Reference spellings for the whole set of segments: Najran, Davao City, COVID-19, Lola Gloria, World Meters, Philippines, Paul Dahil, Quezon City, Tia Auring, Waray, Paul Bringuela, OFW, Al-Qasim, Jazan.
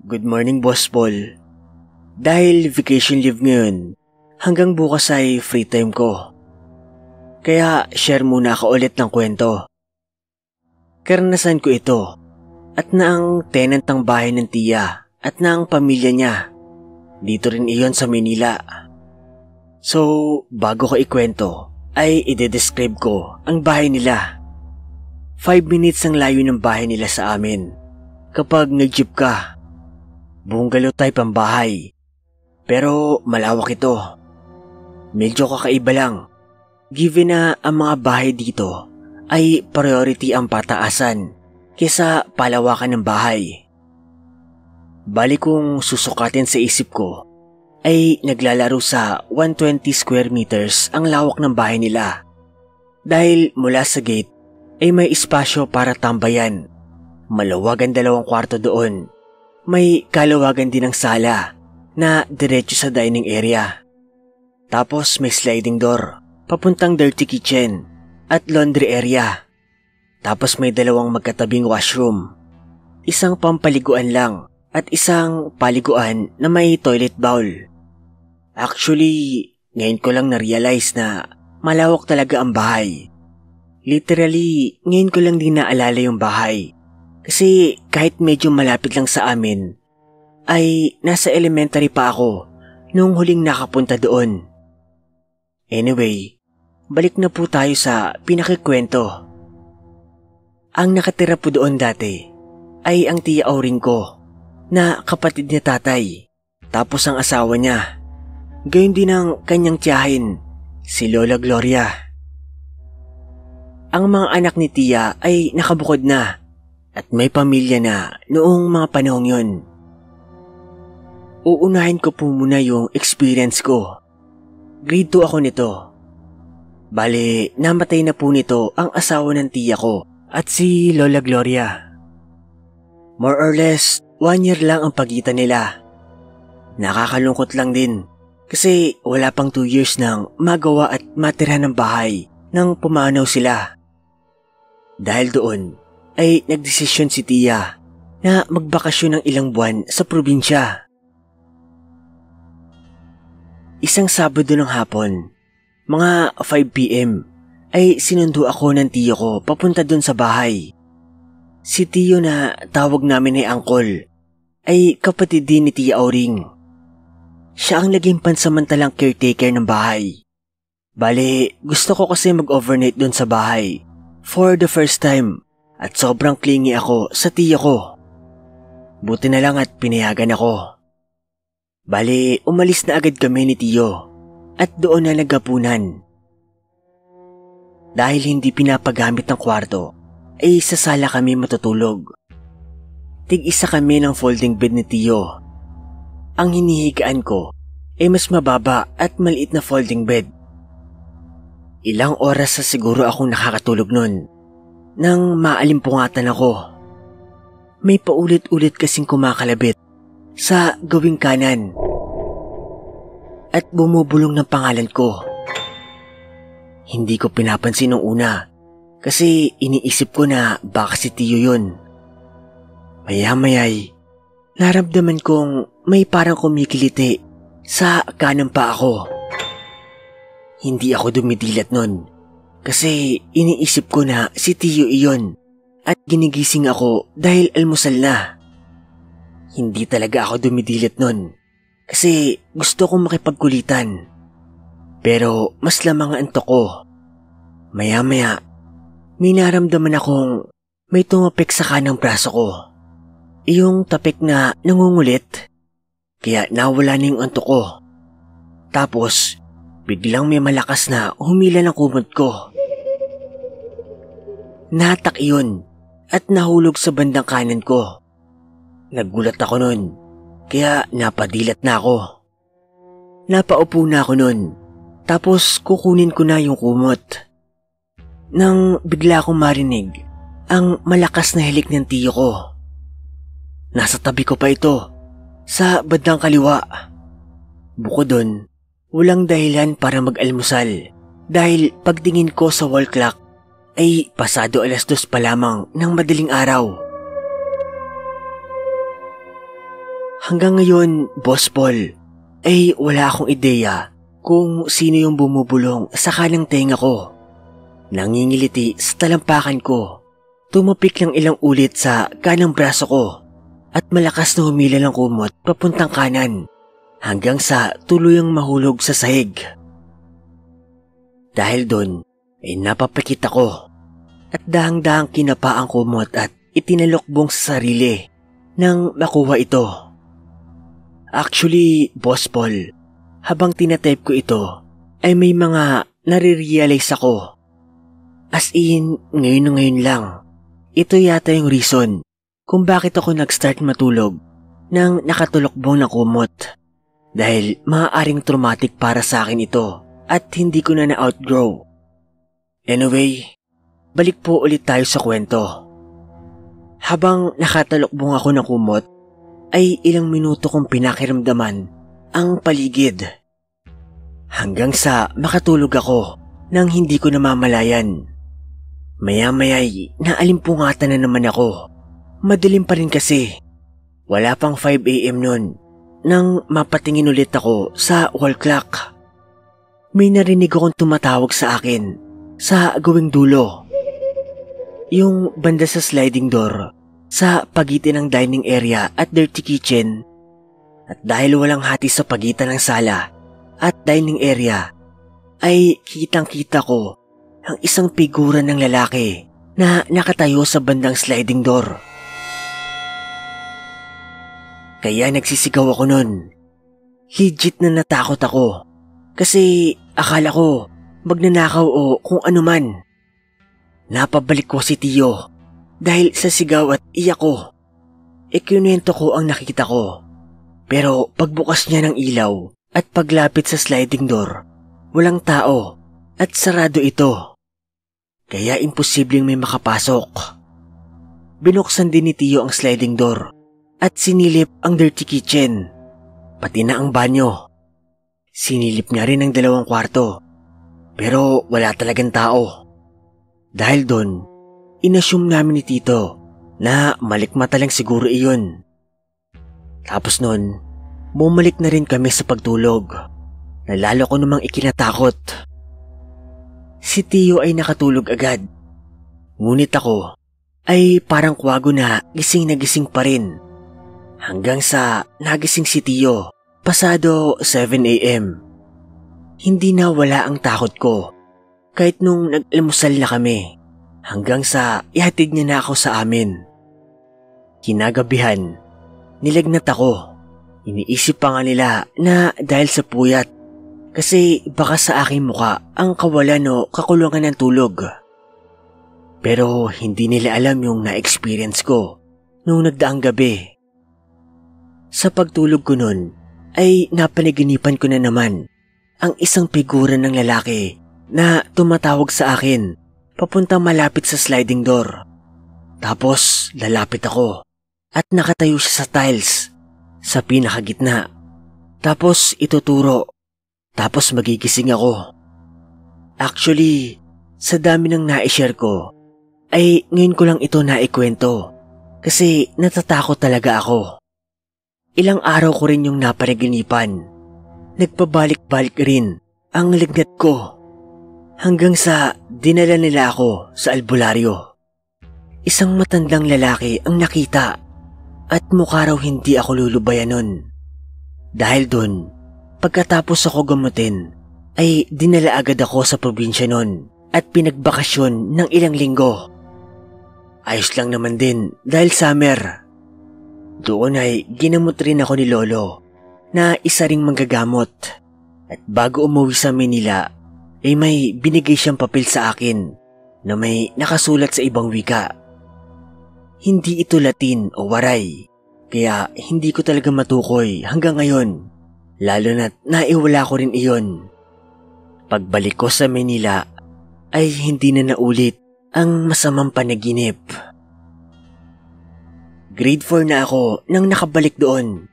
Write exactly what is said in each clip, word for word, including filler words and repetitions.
Good morning, Boss Paul. Dahil vacation leave ngayon, hanggang bukas ay free time ko. Kaya share muna ako ulit ng kwento. Karanasan ko ito at na ang tenant ng bahay ng tiya at na ang pamilya niya. Dito rin iyon sa Manila. So, bago ko ikwento, ay ide-describe ko ang bahay nila. Five minutes ang layo ng bahay nila sa amin. Kapag nag-jeep ka, bungalow type ang bahay. Pero malawak ito. Medyo kakaiba lang. Given na ang mga bahay dito ay priority ang pataasan kesa palawakan ng bahay. Bali kung susukatin sa isip ko ay naglalaro sa one hundred twenty square meters ang lawak ng bahay nila. Dahil mula sa gate ay may espasyo para tambayan. Maluwag ang dalawang kwarto doon. May kalawagan din ang sala na diretso sa dining area. Tapos may sliding door papuntang dirty kitchen at laundry area. Tapos may dalawang magkatabing washroom. Isang pampaliguan lang at isang paliguan na may toilet bowl. Actually, ngayon ko lang na-realize na malawak talaga ang bahay. Literally, ngayon ko lang din naalala yung bahay. Kasi kahit medyo malapit lang sa amin, ay nasa elementary pa ako nung huling nakapunta doon. Anyway, balik na po tayo sa pinakikwento. Ang nakatira po doon dati ay ang Tia Auring ko, na kapatid niya tatay, tapos ang asawa niya. Gayon din ang kanyang tiyahin, si Lola Gloria. Ang mga anak ni Tia ay nakabukod na at may pamilya na noong mga panahong yun. Uunahin ko po muna yung experience ko. Grade two ako nito. Bale, namatay na po nito ang asawa ng tiya ko at si Lola Gloria. More or less, One year lang ang pagitan nila. Nakakalungkot lang din kasi wala pang two years nang magawa at matira ng bahay nang pumanaw sila. Dahil doon ay nagdesisyon si Tia na magbakasyon ng ilang buwan sa probinsya. Isang Sabado ng hapon, mga five p m ay sinundo ako ng tiyo ko papunta doon sa bahay. Si tiyo na tawag namin ay Angkol ay kapatid din ni Tia Auring. Siya ang naging pansamantalang caretaker ng bahay. Bale, gusto ko kasi mag-overnight doon sa bahay for the first time at sobrang clingy ako sa tiya ko. Buti na lang at pinayagan ako. Bale, umalis na agad kami ni tiyo at doon na naghapunan. Dahil hindi pinapagamit ng kwarto, ay sa sala kami matutulog. Tig-isa kami ng folding bed ni tiyo. Ang hinihigaan ko ay mas mababa at maliit na folding bed. Ilang oras sa siguro akong nakakatulog nun nang maalimpungatan ako. May paulit-ulit kasing kumakalabit sa gawing kanan at bumubulong ng pangalan ko. Hindi ko pinapansin nung una kasi iniisip ko na baka si tiyo yun. Maya-maya'y naramdaman kong may parang kumikiliti sa kanang paa ko. Hindi ako dumidilat nun kasi iniisip ko na si tiyo iyon at ginigising ako dahil almusal na. Hindi talaga ako dumidilat nun kasi gusto kong makipagkulitan. Pero mas lamang ang antok ko. Maya-maya, may naramdaman akong may tumapik sa kanang braso ko. Iyong tapik na nangungulit, kaya nawala na yung antok ko. Tapos, biglang may malakas na humila ng kumot ko. Natak iyon at nahulog sa bandang kanan ko. Nagulat ako nun, kaya napadilat na ako. Napaupo na ako nun, tapos kukunin ko na yung kumot. Nang bigla akong marinig ang malakas na hilik ng tiyo ko. Nasa tabi ko pa ito, sa bandang kaliwa. Bukod doon, walang dahilan para mag-almusal dahil pagtingin ko sa wall clock ay pasado alas dos pa lamang ng madaling araw. Hanggang ngayon, Boss Paul, ay wala akong ideya kung sino yung bumubulong sa kanang tenga ko. Nangingiliti sa talampakan ko. Tumapik ng ilang ulit sa kanang braso ko at malakas na humila ng kumot papuntang kanan hanggang sa tuluyang mahulog sa sahig. Dahil doon ay napapakita ko at dahang-dahang kinapa ang kumot at itinalokbong sa sarili nang makuha ito. Actually, Boss Paul, habang tinatype ko ito ay may mga nare-realize ako. As in, ngayon ngayon lang. Ito yata yung reason kung bakit ako nag-start matulog nang nakatulokbong na kumot. Dahil maaaring traumatic para sa akin ito at hindi ko na na-outgrow. Anyway, balik po ulit tayo sa kwento. Habang nakatalokbong ako ng kumot, ay ilang minuto kong pinakiramdaman ang paligid. Hanggang sa makatulog ako nang hindi ko namamalayan. Maya-maya'y naalimpungatan na naman ako. Madilim pa rin kasi. Wala pang five a m nun nang mapatingin ulit ako sa wall clock. May narinig akong tumatawag sa akin sa gawing dulo. Yung banda sa sliding door sa pagitan ng dining area at dirty kitchen. At dahil walang hati sa pagitan ng sala at dining area, ay kitang-kita ko ang isang figura ng lalaki na nakatayo sa bandang sliding door. Kaya nagsisigaw ako nun. Legit na natakot ako kasi akala ko magnanakaw o kung ano man. Napabalik ko si Tio dahil sa sigaw at iyak ko. Ikinuwento ko ang nakita ko. Pero pagbukas niya ng ilaw at paglapit sa sliding door, walang tao at sarado ito. Kaya imposibleng may makapasok. Binuksan din ni Tio ang sliding door at sinilip ang dirty kitchen, pati na ang banyo. Sinilip niya rin ang dalawang kwarto, pero wala talagang tao. Dahil doon, inassume namin ni Tito na malikmata lang siguro iyon. Tapos noon, bumalik na rin kami sa pagtulog na lalo ko namang ikinatakot. Si Tio ay nakatulog agad. Ngunit ako ay parang kwago na gising na gising pa rin. Hanggang sa nagising si Tio pasado seven a m Hindi na wala ang takot ko kahit nung nag-almusal na kami. Hanggang sa ihatid niya na ako sa amin. Kinagabihan, nilagnat ako. Iniisip pa nga nila na dahil sa puyat, kasi baka sa aking mukha ang kawalan o kakulangan ng tulog. Pero hindi nila alam yung na-experience ko noong nagdaang gabi. Sa pagtulog ko nun ay napanaginipan ko na naman ang isang figura ng lalaki na tumatawag sa akin papunta malapit sa sliding door. Tapos lalapit ako at nakatayo siya sa tiles sa pinakagitna. Tapos ituturo. Tapos magigising ako. Actually, sa dami ng na-share ko, ay ngayon ko lang ito naikwento kasi natatakot talaga ako. Ilang araw ko rin yung napanaginipan. Nagpabalik-balik rin ang lignat ko hanggang sa dinala nila ako sa albularyo. Isang matandang lalaki ang nakita at mukha raw hindi ako lulubayan nun. Dahil doon, pagkatapos ako gamutin, ay dinala agad ako sa probinsya nun at pinagbakasyon ng ilang linggo. Ayos lang naman din dahil summer. Doon ay ginamot rin ako ni Lolo na isa ring manggagamot. At bago umuwi sa Manila, ay may binigay siyang papel sa akin na may nakasulat sa ibang wika. Hindi ito Latin o Waray, kaya hindi ko talaga matukoy hanggang ngayon. Lalo na't naiwala ko rin iyon. Pagbalik ko sa Manila ay hindi na naulit ang masamang panaginip. Grade four na ako nang nakabalik doon.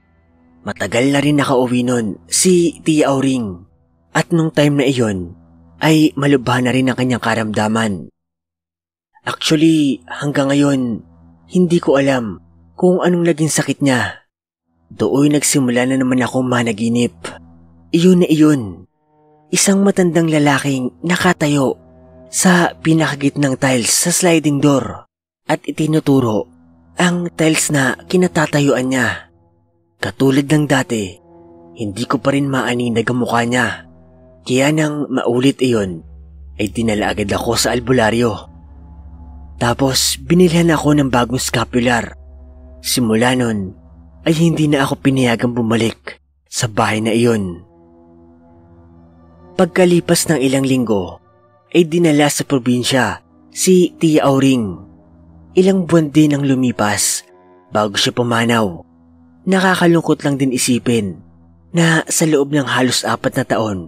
Matagal na rin nakauwi nun si Tia Auring. At nung time na iyon ay malubha na rin ang kanyang karamdaman. Actually, hanggang ngayon hindi ko alam kung anong naging sakit niya. Dooy nagsimula na naman ako managinip. Iyon na iyon. Isang matandang lalaking nakatayo sa pinakagitnang tiles sa sliding door at itinuturo ang tiles na kinatatayuan niya. Katulad ng dati, hindi ko pa rin maaninag ang mukha niya. Kaya nang maulit iyon, ay dinala agad ako sa albularyo. Tapos binilhan ako ng bagong scapular. Simula nun, ay hindi na ako pinayagang bumalik sa bahay na iyon. Pagkalipas ng ilang linggo, ay dinala sa probinsya si Tia Auring. Ilang buwan din ang lumipas bago siya pumanaw. Nakakalungkot lang din isipin na sa loob ng halos apat na taon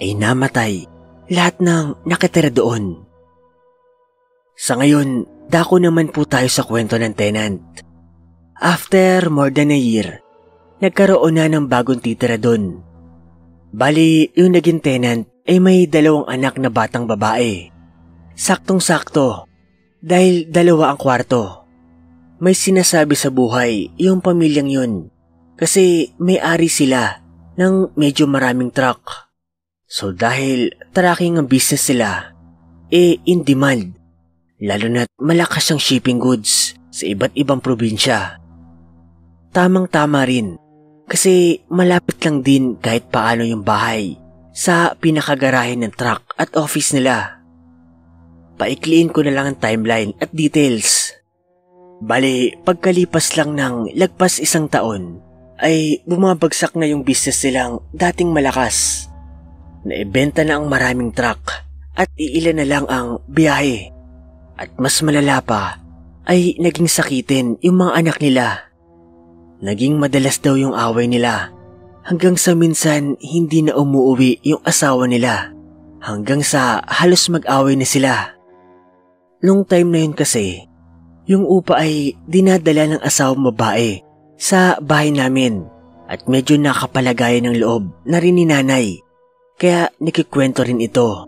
ay namatay lahat ng nakatira doon. Sa ngayon, dako naman po tayo sa kwento ng tenant. After more than a year, nagkaroon na ng bagong titira doon. Bali, yung naging tenant ay may dalawang anak na batang babae. Saktong-sakto, dahil dalawa ang kwarto. May sinasabi sa buhay yung pamilyang yun kasi may-ari sila ng medyo maraming truck. So dahil trucking ang business sila, eh in demand, lalo na't malakas ang shipping goods sa iba't ibang probinsya. Tamang-tama rin kasi malapit lang din kahit paano yung bahay sa pinakagarahe ng truck at office nila. Paikliin ko na lang ang timeline at details. Bali, pagkalipas lang ng lagpas isang taon ay bumabagsak na yung business nilang dating malakas. Naibenta na ang maraming truck at iilan na lang ang biyahe. At mas malala pa ay naging sakitin yung mga anak nila. Naging madalas daw yung away nila hanggang sa minsan hindi na umuwi yung asawa nila hanggang sa halos mag-away na sila. Noong time na yun kasi, yung upa ay dinadala ng asawang babae sa bahay namin at medyo nakapalagayan ng loob na rin ni nanay kaya nakikwento rin ito.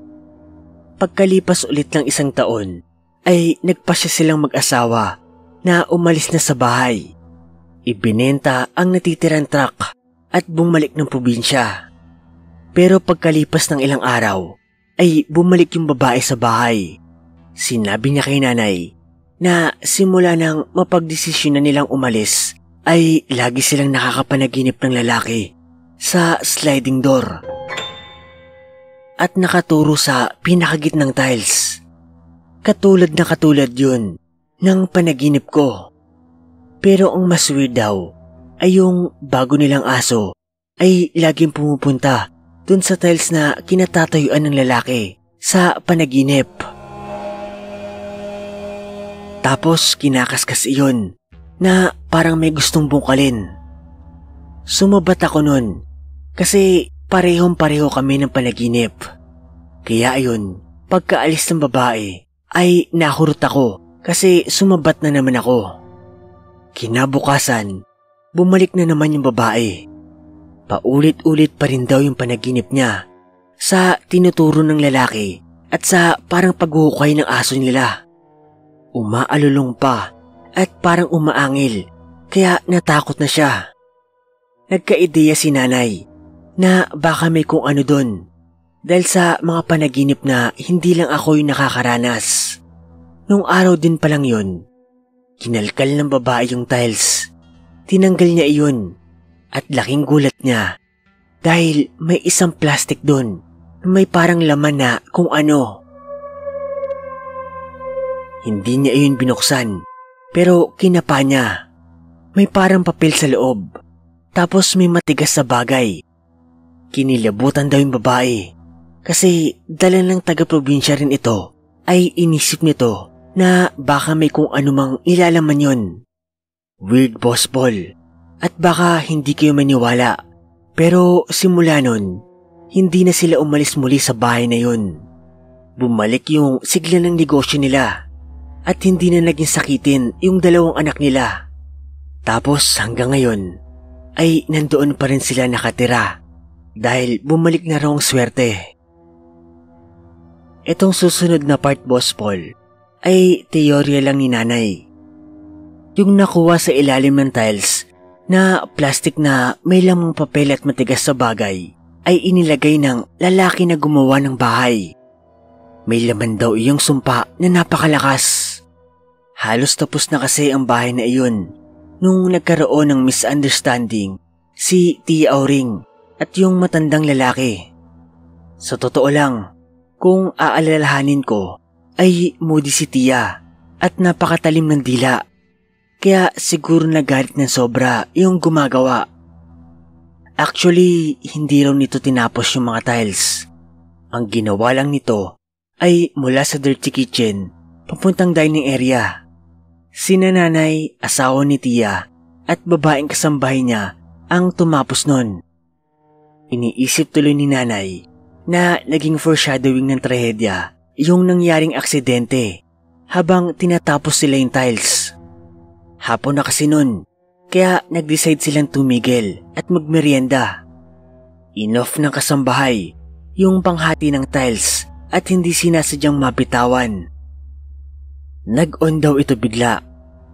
Pagkalipas ulit ng isang taon ay nagpasya silang mag-asawa na umalis na sa bahay. Ibinenta ang natitirang truck at bumalik ng probinsya. Pero pagkalipas ng ilang araw ay bumalik yung babae sa bahay. Sinabi niya kay nanay na simula nang mapagdesisyon na nilang umalis ay lagi silang nakakapanaginip ng lalaki sa sliding door at nakaturo sa pinakagitnang tiles. Katulad na katulad yun ng panaginip ko. Pero ang mas weird daw ay yung bago nilang aso ay laging pumupunta dun sa tiles na kinatatayuan ng lalaki sa panaginip. Tapos kinakaskas iyon na parang may gustong bungkalin. Sumabat ako nun kasi parehong pareho kami ng panaginip. Kaya ayun, pagkaalis ng babae ay nahurot ako kasi sumabat na naman ako. Kinabukasan, bumalik na naman yung babae. Paulit-ulit pa rin daw yung panaginip niya sa tinuturo ng lalaki at sa parang paghuhukay ng aso nila. Umaalulong pa at parang umaangil kaya natakot na siya. Nagka-ideya si nanay na baka may kung ano dun dahil sa mga panaginip na hindi lang ako yung nakakaranas. Nung araw din pa lang yun, kinalkal ng babae yung tiles. Tinanggal niya iyon at laking gulat niya dahil may isang plastic doon na may parang laman na kung ano. Hindi niya iyon binuksan pero kinapa niya. May parang papel sa loob tapos may matigas sa bagay. Kinilabutan daw yung babae kasi dala ng taga-probinsya rin ito ay inisip nito na baka may kung anumang ilalaman yun. Weird boss Paul, at baka hindi kayo maniwala, pero simula nun, hindi na sila umalis muli sa bahay na yun. Bumalik yung sigla ng negosyo nila at hindi na naging sakitin yung dalawang anak nila. Tapos hanggang ngayon ay nandoon pa rin sila nakatira dahil bumalik na raw ang swerte. Etong susunod na part, boss Paul, ay teorya lang ni nanay. Yung nakuha sa ilalim ng tiles na plastik na may lamang papel at matigas sa bagay ay inilagay ng lalaki na gumawa ng bahay. May laman daw iyong sumpa na napakalakas. Halos tapos na kasi ang bahay na iyon nung nagkaroon ng misunderstanding si Tia Auring at yung matandang lalaki. Sa totoo lang, kung aalalahanin ko ay moody si Tia at napakatalim ng dila. Kaya siguro nagalit ng sobra yung gumagawa. Actually, hindi raw nito tinapos yung mga tiles. Ang ginawa lang nito ay mula sa dirty kitchen papuntang dining area. Sina nanay, asawa ni Tia at babaeng kasambahay niya ang tumapos nun. Iniisip tuloy ni nanay na naging foreshadowing ng trahedya yung nangyaring aksidente habang tinatapos sila yung tiles. Hapon na kasi nun, kaya nag-decide silang tumigil at magmerienda. Enough ng kasambahay yung panghati ng tiles at hindi sinasadyang mapitawan. Nag-on daw ito bigla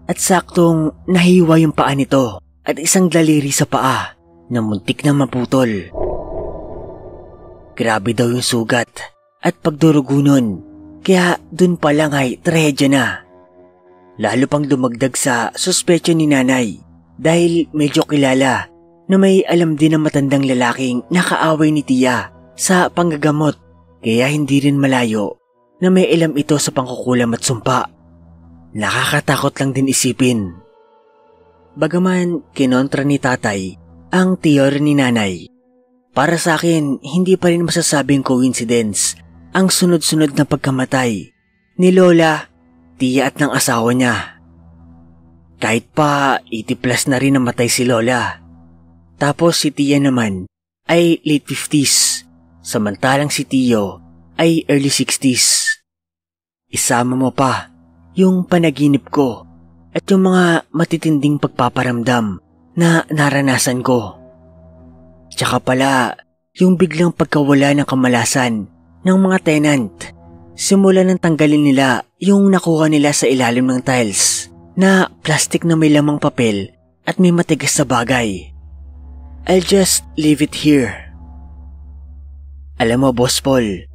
at saktong nahiwa yung paa nito at isang daliri sa paa na muntik na maputol. Grabe daw yung sugat at pagdurugo nun, kaya dun pa lang ay trahedya na. Lalo pang dumagdag sa suspetsyon ni nanay dahil medyo kilala na may alam din ang matandang lalaking nakaaway ni Tia sa panggagamot. Kaya hindi rin malayo na may alam ito sa pangkukulam at sumpa. Nakakatakot lang din isipin. Bagaman kinontra ni tatay ang teorya ni nanay, para sa akin hindi pa rin masasabing coincidence ang sunod-sunod na pagkamatay ni Lola, Tia at ng asawa niya. Kahit pa eighty plus na rin namatay si Lola. Tapos si Tia naman ay late fifties. Samantalang si Tio ay early sixties. Isama mo pa yung panaginip ko at yung mga matitinding pagpaparamdam na naranasan ko. Tsaka pala yung biglang pagkawala ng kamalasan ng mga tenant simula ng tanggalin nila yung nakuha nila sa ilalim ng tiles na plastik na may lamang papel at may matigas na bagay. I'll just leave it here. Alam mo, Boss Paul,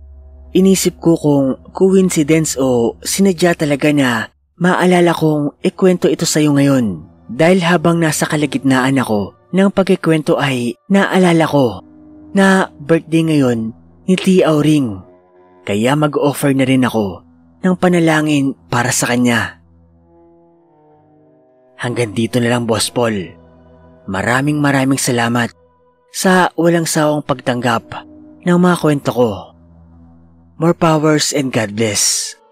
inisip ko kung coincidence o sinadya talaga na maalala kong ikwento ito sa'yo ngayon dahil habang nasa kalagitnaan ako ng pagkikwento ay naalala ko na birthday ngayon ni Tia Auring, kaya mag-offer na rin ako ng panalangin para sa kanya. Hanggang dito na lang, Boss Paul. Maraming maraming salamat sa walang sawang pagtanggap ng mga kwento ko. More powers and God bless.